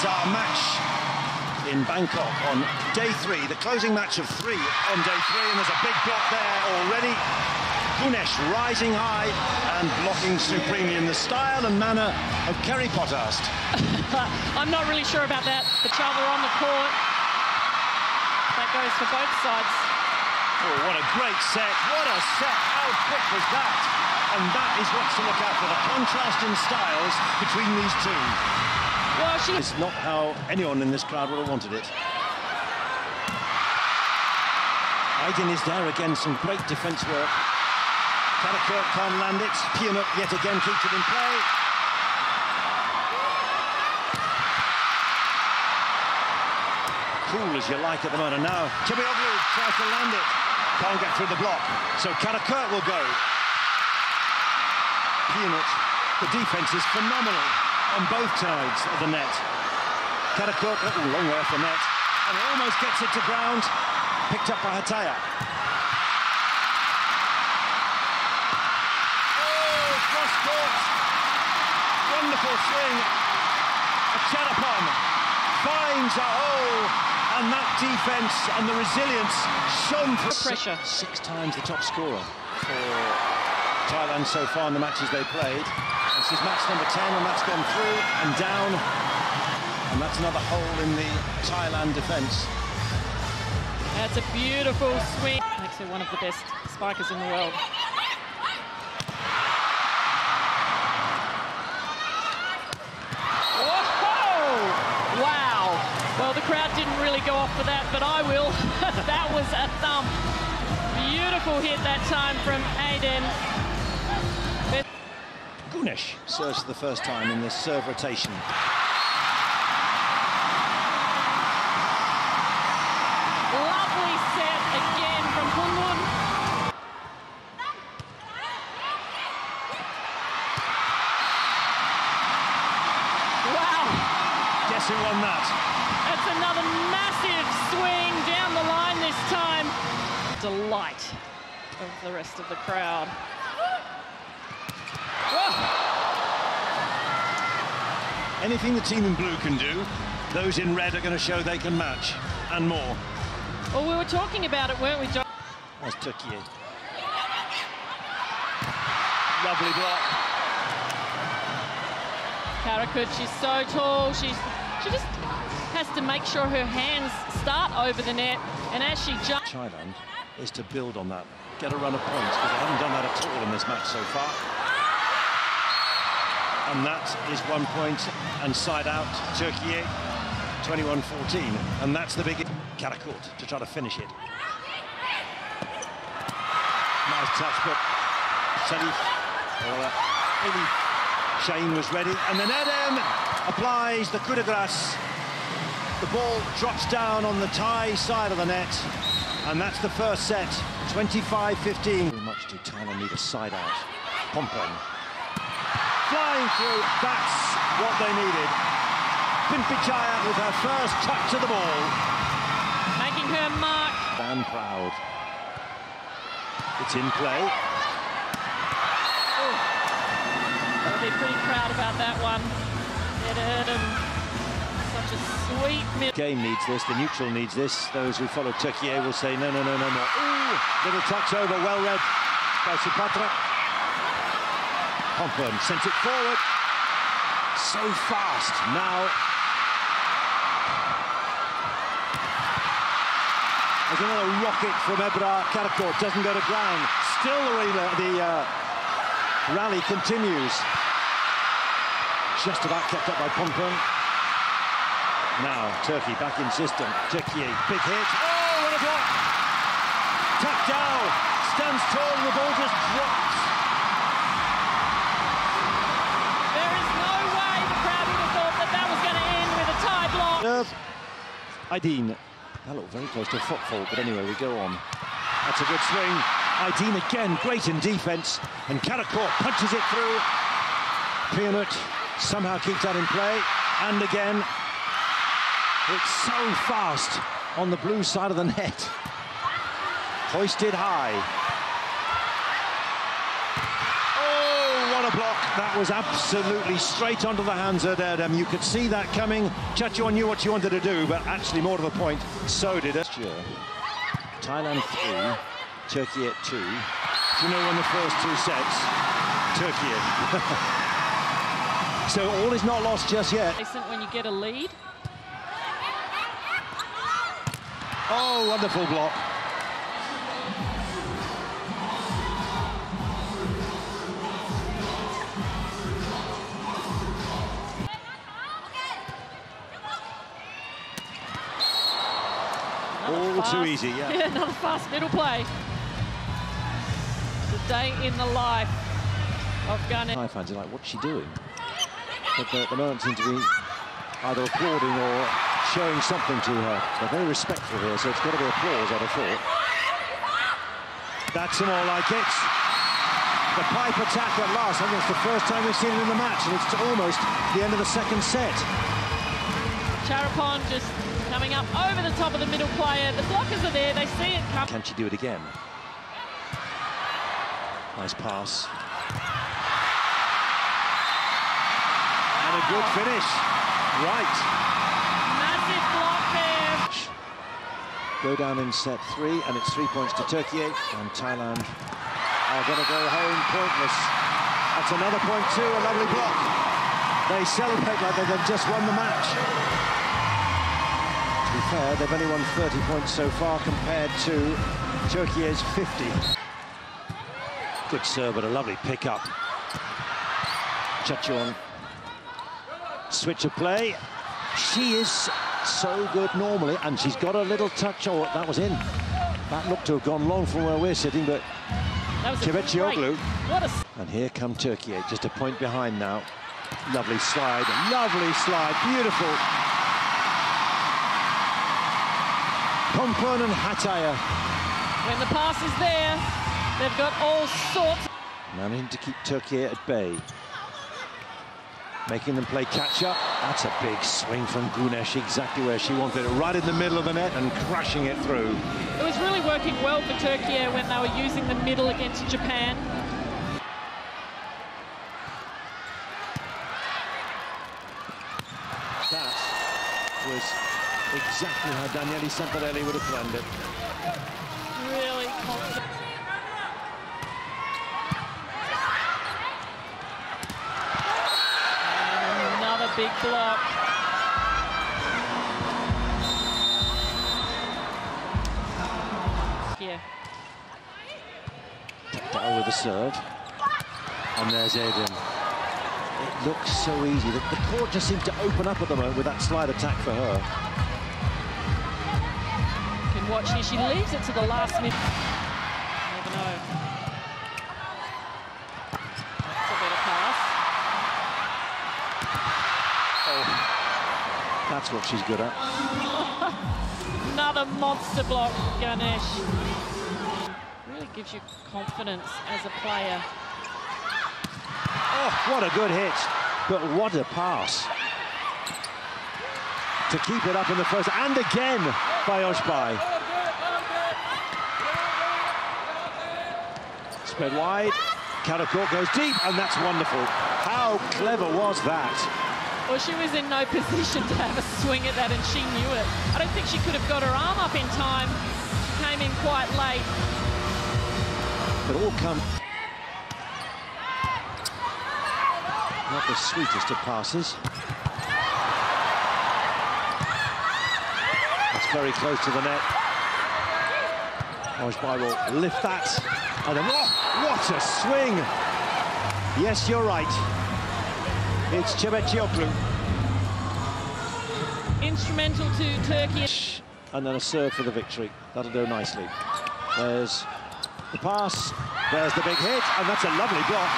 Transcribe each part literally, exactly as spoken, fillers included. is our match in Bangkok on day three, the closing match of three on day three, and there's a big block there already. Gunes rising high and blocking supremely in the style and manner of Kerry Potthast. I'm not really sure about that. The traveller on the court. That goes for both sides. Oh, what a great set. What a set. How quick was that? And that is what to look out for, the contrast in styles between these two. Well, she... It's not how anyone in this crowd would have wanted it. Aydin is there again, some great defence work. Karakurt can't land it. Pienut yet again keeps it in play. Cool as you like at the moment. And now Kibbeoglu tries to land it. Can't get through the block. So Karakurt will go. Pienut, the defense is phenomenal on both sides of the net. Karakurt, oh, long way off the net. And he almost gets it to ground. Picked up by Hattaya. Cross-court, wonderful swing of Chatapon, finds a hole, and that defence and the resilience shone for pressure. Six times the top scorer for Thailand so far in the matches they played. This is match number ten, and that's gone through and down, and that's another hole in the Thailand defence. That's a beautiful swing. Makes her one of the best spikers in the world. The crowd didn't really go off for that, but I will. That was a thump. Beautiful hit that time from Aiden. Gunes serves for the first time in this serve rotation. Lovely set again from Hunwoon. Wow. Guess who won that? That's another massive swing down the line this time. Delight of the rest of the crowd. Whoa. Anything the team in blue can do, those in red are going to show they can match, and more. Well, we were talking about it, weren't we, John? That's Türkiye. Lovely block. Karakurt, she's so tall, she's, she just... has to make sure her hands start over the net, and as she jumps... Thailand is to build on that, get a run of points, because they haven't done that at all in this match so far. And that is one point, and side out, Türkiye, twenty-one fourteen, and that's the big... Karakurt to try to finish it. Nice touch, but Salif, uh, Shane was ready, and then Adam applies the coup de grace. The ball drops down on the Thai side of the net, and that's the first set, twenty-five fifteen. Very much to Thailand need a side out. Pompon. Flying through, that's what they needed. Pimpichaya with her first touch of the ball. Making her mark. Dan proud. It's in play. I'll be pretty proud about that one. It hurt him. Such a sweet miss. Game needs this, the neutral needs this. Those who follow Türkiye will say no, no, no, no, no. Ooh, little touch over, well read by Supatra. Pompon sent it forward. So fast now. There's another rocket from Ebrar. Karakurt doesn't go to ground. Still the, the uh, rally continues. Just about kept up by Pompon. Now, Turkey back in system. Türkiye, big hit. Oh, what a block! Tucked down, stands tall, and the ball just drops. There is no way the crowd would have thought that that was going to end with a tie block. Aydin. That looked very close to a foot fault, but anyway, we go on. That's a good swing. Aydin again, great in defence, and Karakurt punches it through. Pienut somehow keeps that in play, and again. It's so fast on the blue side of the net. Hoisted high. Oh, what a block. That was absolutely straight onto the hands of Adam. You could see that coming. Chachuan knew what she wanted to do, but actually, more to the point, so did it. Thailand three, Turkey at two. Do you know when the first two sets? Turkey. So all is not lost just yet. When you get a lead. Oh, wonderful block. Another all fast, too easy, yeah. Yeah, another fast middle play. It's a day in the life of Gunes. Thai fans are like, what's she doing? But the, the moment seem to be either applauding or showing something to her. They're very respectful here, so it's got to be applause, I'd have thought. That's more like it. The pipe attack at last. I think it's the first time we've seen it in the match, and it's almost the end of the second set. Charupon just coming up over the top of the middle player. The blockers are there, they see it come. Can she do it again? Nice pass. And a good finish, right. Massive block there. Go down in set three, and it's three points to Turkey, and Thailand are going to go home pointless. That's another point too, a lovely block. They celebrate like they've just won the match. To be fair, they've only won thirty points so far compared to Turkey's fifty. Good serve, but a lovely pick-up. Chachuan. Switch of play. She is so good normally, and she's got a little touch. Oh, that was in. That looked to have gone long from where we're sitting, but Kıvetsioğlu. A... And here come Turkey, just a point behind now. Lovely slide, lovely slide, beautiful. Pompon and Hattaya. When the pass is there, they've got all sorts. Managing to keep Turkey at bay. Making them play catch-up. That's a big swing from Gunes, exactly where she wanted it, right in the middle of the net and crashing it through. It was really working well for Turkey when they were using the middle against Japan. That was exactly how Daniele Santarelli would have planned it. Really confident. Big block. Here. Down with the serve. And there's Aydin. It looks so easy. The, the court just seemed to open up at the moment with that slide attack for her. You can watch here. She leaves it to the last minute. Never know. That's what she's good at. Another monster block, Gunes. Really gives you confidence as a player. Oh, what a good hit. But what a pass. To keep it up in the first, and again by Oshbay. Spread wide, Karakurt goes deep, and that's wonderful. How clever was that? Well, she was in no position to have a swing at that, and she knew it. I don't think she could have got her arm up in time. She came in quite late. But all come... Not the sweetest of passes. That's very close to the net. Oshbay will lift that. And then, oh, what a swing! Yes, you're right. It's Cebecioglu. Instrumental to Turkey. And then a serve for the victory. That'll go nicely. There's the pass. There's the big hit. And that's a lovely block.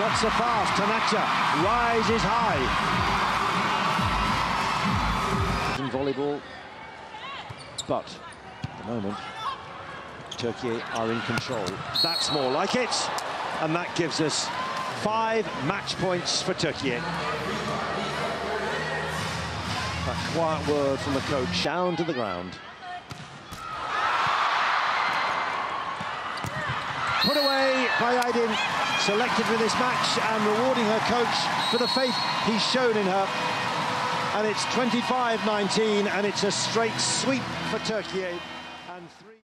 Not so fast. Tanaka rises high. In volleyball. But at the moment, Turkey are in control. That's more like it. And that gives us five match points for Turkey. A quiet word from the coach, down to the ground. Put away by Aydin, selected for this match and rewarding her coach for the faith he's shown in her. And it's twenty-five nineteen, and it's a straight sweep for Türkiye. And three